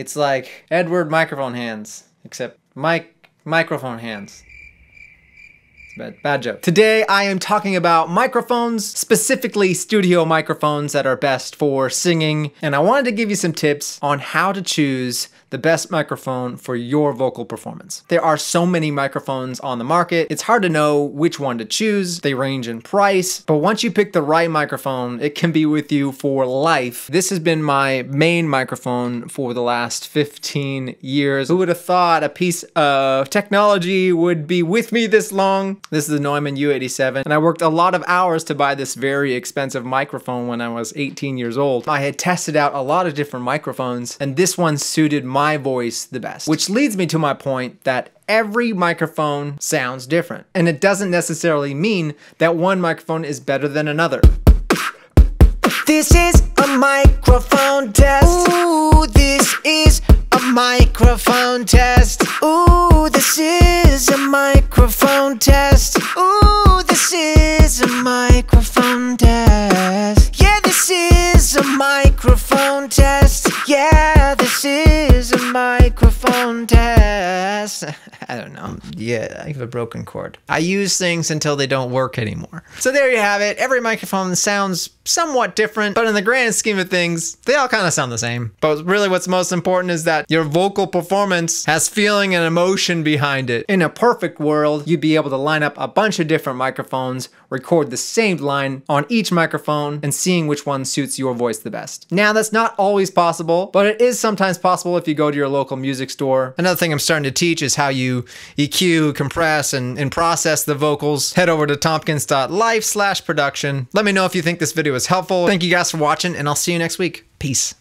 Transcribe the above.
It's like Edward Microphone Hands, except microphone hands. Bad joke. Today I am talking about microphones, specifically studio microphones that are best for singing, and I wanted to give you some tips on how to choose the best microphone for your vocal performance. There are so many microphones on the market, it's hard to know which one to choose. They range in price, but once you pick the right microphone, it can be with you for life. This has been my main microphone for the last 15 years. Who would have thought a piece of technology would be with me this long? This is the Neumann U87, and I worked a lot of hours to buy this very expensive microphone when I was 18 years old. I had tested out a lot of different microphones, and this one suited my voice the best. Which leads me to my point that every microphone sounds different, and it doesn't necessarily mean that one microphone is better than another. This is a microphone test. Ooh, this is a microphone test. Ooh, this is a microphone test. Ooh, this is a microphone test. Yeah, this is a microphone test. Yeah, this is a microphone test. I don't know. Yeah, I have a broken chord. I use things until they don't work anymore. So there you have it. Every microphone sounds somewhat different, but in the grand scheme of things, they all kind of sound the same. But really what's most important is that your vocal performance has feeling and emotion behind it. In a perfect world, you'd be able to line up a bunch of different microphones, record the same line on each microphone, and seeing which one suits your voice the best. Now, that's not always possible, but it is sometimes possible if you go to your local music store. Another thing I'm starting to teach is how you EQ, compress, and process the vocals. Head over to tompkins.life/production. Let me know if you think this video was helpful. Thank you guys for watching, and I'll see you next week. Peace.